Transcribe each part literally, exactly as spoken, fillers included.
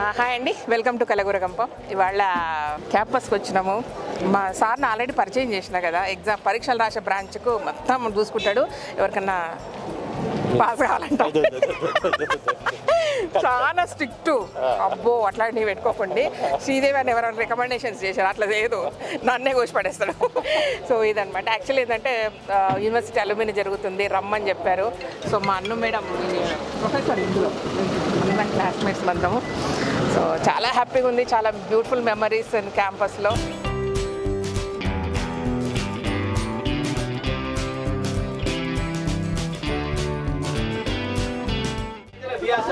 Uh, hi Andy, welcome to Kalagura Kampo. Ivala campus kochinamu. Ma sarna already purchase chesina kada. Exam parikshal rasha branch ko mattham dusukuntadu. Evarkanna pass kavalanta. Chaana strict to. Abbo atlanti pettukokundi. Sridevi ani evaru recommendations chesaru atla ledu. Nanne gosh padestadu. So idanamata actually endante university alumni jarugutundi ramman chepparu. So ma annu madam professor indulo classmates mandamu. So chala happy undi, chala beautiful memories in campus lo.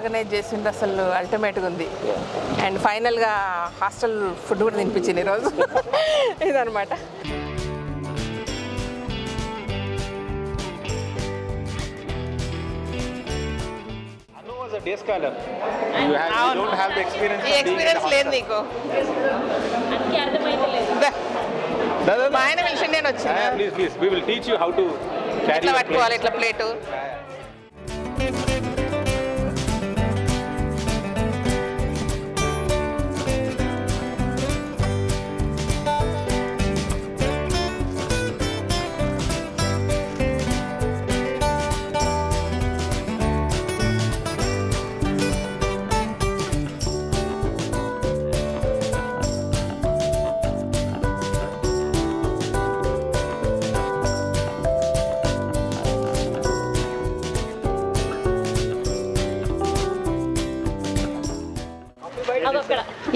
Organize చేసింది అసలు ultimate గా ఉంది and final గా hostel food కూడా తినిపించింది ఈ రోజు ఇదన్నమాట Anu was a day scholar you have you don't have the experience the experience లేదు నీకు అనికి అర్థమైతే లేదు దద మైన మిషన్ నేను వచ్చా please please we will teach you how to carry ఇట్లా పట్టుకోవాలి ఇట్లా plate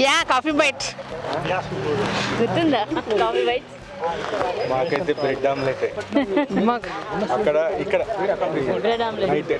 Yeah, coffee bite. Yeah. Gutunda coffee bite. Market bread omelette. Mag. Akkada ikkada bread omelette.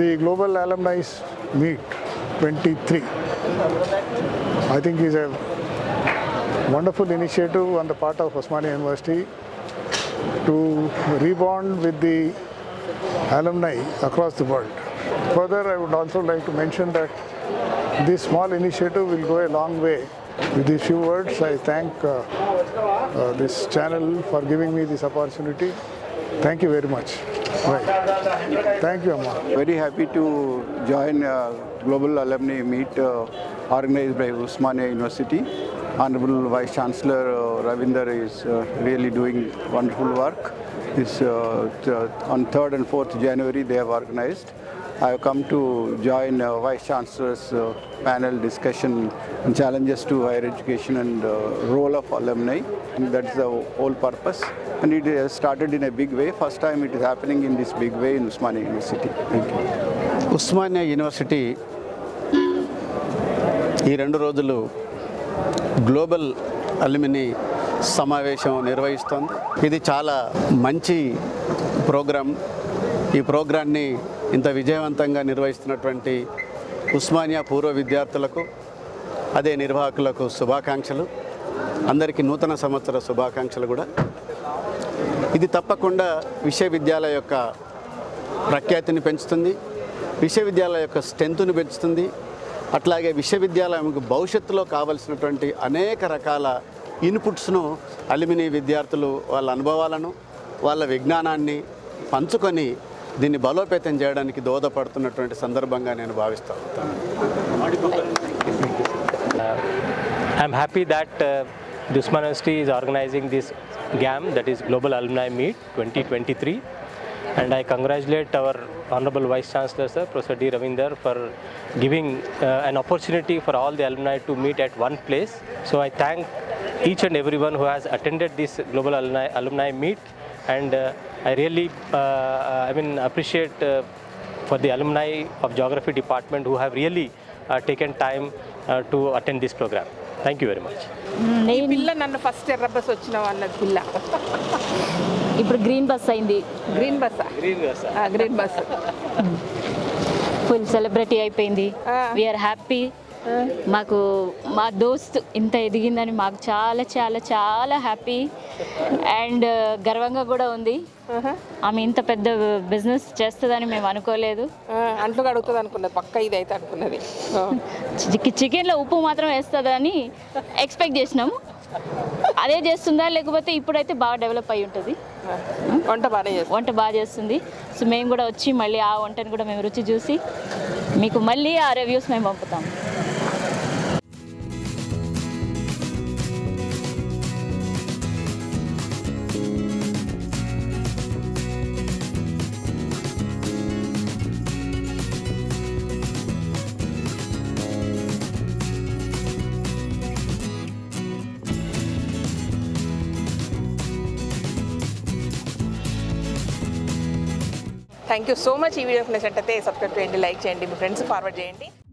the Global Alumni Meet twenty-three. I think is a wonderful initiative on the part of Osmania University to rebond with the alumni across the world. Further, I would also like to mention that this small initiative will go a long way. With these few words, I thank uh, uh, this channel for giving me this opportunity. Thank you very much. Right. Thank you, Amma. Very happy to join uh, Global Alumni Meet uh, organized by Osmania University. Honorable Vice Chancellor uh, Ravinder is uh, really doing wonderful work. This, uh, on third and fourth January they have organized. I have come to join uh, Vice Chancellor's uh, panel discussion on challenges to higher education and uh, role of alumni. And that's the whole purpose. And it has started in a big way. First time it is happening in this big way in Osmania University. Thank you. Osmania University, ee rendu rojulo Global Alumni Samavesham nirvahistundi. Idi chala manchi program. ఈ ప్రోగ్రాన్ని ఇంత విజయవంతంగా నిర్వహిస్తున్నటువంటి ఉస్మానియా పూర్వ విద్యార్థులకు అదే నిర్వాహకులకు శుభాకాంక్షలు, అందరికీ నూతన సంవత్సర శుభాకాంక్షలు కూడా. ఇది తప్పకుండా విశ్వవిద్యాలయ యొక్క ప్రఖ్యాతిని పెంచుతుంది, విశ్వవిద్యాలయ యొక్క స్ట్రెంత్ను పెంచుతుంది, అట్లాగే విశ్వవిద్యాలయంకు భవిష్యత్తులో కావాల్సినటువంటి అనేక రకాల ఇన్పుట్స్ను అల్యూమినీ విద్యార్థులు వాళ్ళ అనుభవాలను వాళ్ళ విజ్ఞానాన్ని పంచుకొని దీన్ని బలోపేతం చేయడానికి దోహదపడుతున్నటువంటి సందర్భంగా నేను భావిస్తాను. I'm happy that the Osmania university is organizing this game that is global alumni meet twenty twenty three and I congratulate our honourable vice chancellor sir professor D Ravinder for giving an opportunity for all the alumni to meet at one place. So I thank each and everyone who has attended this global alumni alumni meet. And uh, I really, uh, I mean, appreciate uh, for the alumni of Geography Department who have really uh, taken time uh, to attend this program. Thank you very much. Nee pilla nanna first erra bus ochina valla pilla. Ippudu green bus ayindi. Green bus. Green bus. Ah, green bus. Full celebrity ayipindi. We are happy. మాకు మా దోస్త్ ఇంత ఎదిగిందని మాకు చాలా చాలా చాలా happy and గర్వంగా కూడా ఉంది. ఆమె ఇంత పెద్ద బిజినెస్ చేస్తుందని మేము అనుకోలేదు. అంట్లో అడుగుతుంది అనుకున్నది, పక్క ఇది అయితే అనుకున్నది. చికెన్లో ఉప్పు మాత్రం వేస్తుందని ఎక్స్పెక్ట్ చేసినాము, అదే చేస్తుందా లేకపోతే ఇప్పుడైతే బాగా డెవలప్ అయి ఉంటుంది. వంట బాగా వంట బాగా చేస్తుంది. సో మేము కూడా వచ్చి మళ్ళీ ఆ వంటను కూడా మేము రుచి చూసి మీకు మళ్ళీ ఆ రివ్యూస్ మేము పంపుతాము. Thank you so much. Ee video ku nachinate subscribe cheyandi, like cheyandi, mi friends forward cheyandi.